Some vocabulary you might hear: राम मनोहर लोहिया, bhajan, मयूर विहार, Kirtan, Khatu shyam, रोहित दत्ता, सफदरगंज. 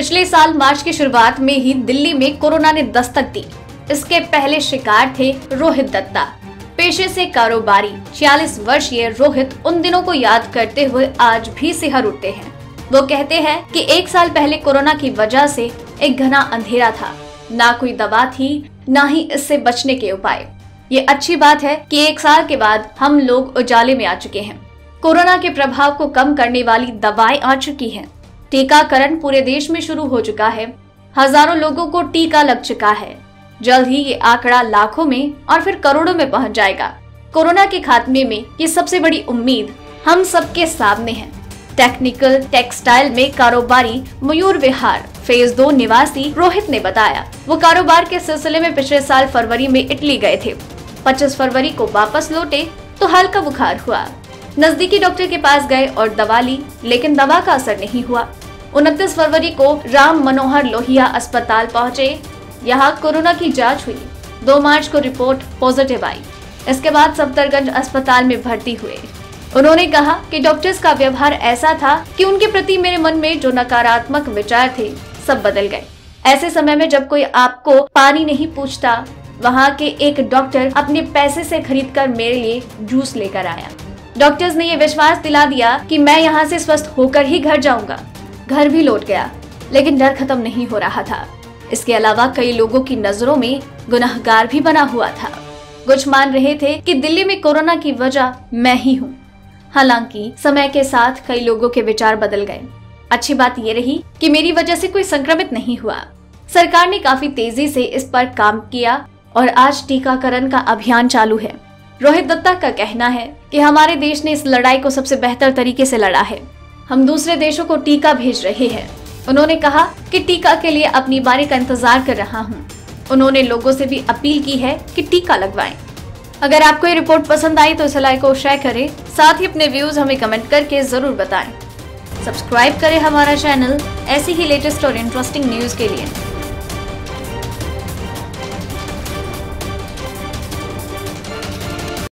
पिछले साल मार्च की शुरुआत में ही दिल्ली में कोरोना ने दस्तक दी। इसके पहले शिकार थे रोहित दत्ता। पेशे से कारोबारी 46 वर्षीय रोहित उन दिनों को याद करते हुए आज भी सिहर उठते हैं। वो कहते हैं कि एक साल पहले कोरोना की वजह से एक घना अंधेरा था, ना कोई दवा थी, ना ही इससे बचने के उपाय। ये अच्छी बात है कि एक साल के बाद हम लोग उजाले में आ चुके हैं। कोरोना के प्रभाव को कम करने वाली दवाएं आ चुकी हैं। टीकाकरण पूरे देश में शुरू हो चुका है। हजारों लोगों को टीका लग चुका है। जल्द ही ये आंकड़ा लाखों में और फिर करोड़ों में पहुंच जाएगा। कोरोना के खात्मे में ये सबसे बड़ी उम्मीद हम सबके सामने है। टेक्निकल टेक्सटाइल में कारोबारी मयूर विहार फेज 2 निवासी रोहित ने बताया, वो कारोबार के सिलसिले में पिछले साल फरवरी में इटली गए थे। 25 फरवरी को वापस लौटे तो हल्का बुखार हुआ। नजदीकी डॉक्टर के पास गए और दवा ली, लेकिन दवा का असर नहीं हुआ। 29 फरवरी को राम मनोहर लोहिया अस्पताल पहुंचे। यहाँ कोरोना की जांच हुई। 2 मार्च को रिपोर्ट पॉजिटिव आई। इसके बाद सफदरगंज अस्पताल में भर्ती हुए। उन्होंने कहा कि डॉक्टर्स का व्यवहार ऐसा था कि उनके प्रति मेरे मन में जो नकारात्मक विचार थे सब बदल गए। ऐसे समय में जब कोई आपको पानी नहीं पूछता, वहाँ के एक डॉक्टर अपने पैसे से खरीदकर मेरे लिए जूस लेकर आया। डॉक्टर्स ने ये विश्वास दिला दिया कि मैं यहाँ से स्वस्थ होकर ही घर जाऊँगा। घर भी लौट गया, लेकिन डर खत्म नहीं हो रहा था। इसके अलावा कई लोगों की नजरों में गुनाहगार भी बना हुआ था। कुछ मान रहे थे कि दिल्ली में कोरोना की वजह मैं ही हूँ। हालांकि समय के साथ कई लोगों के विचार बदल गए। अच्छी बात ये रही कि मेरी वजह से कोई संक्रमित नहीं हुआ। सरकार ने काफी तेजी से इस पर काम किया और आज टीकाकरण का अभियान चालू है। रोहित दत्ता का कहना है कि हमारे देश ने इस लड़ाई को सबसे बेहतर तरीके से लड़ा है। हम दूसरे देशों को टीका भेज रहे हैं। उन्होंने कहा कि टीका के लिए अपनी बारी का इंतजार कर रहा हूँ। उन्होंने लोगों से भी अपील की है कि टीका लगवाएं। अगर आपको ये रिपोर्ट पसंद आई तो इस लाइक को शेयर करें। साथ ही अपने व्यूज हमें कमेंट करके जरूर बताएं। सब्सक्राइब करें हमारा चैनल ऐसी ही लेटेस्ट और इंटरेस्टिंग न्यूज के लिए।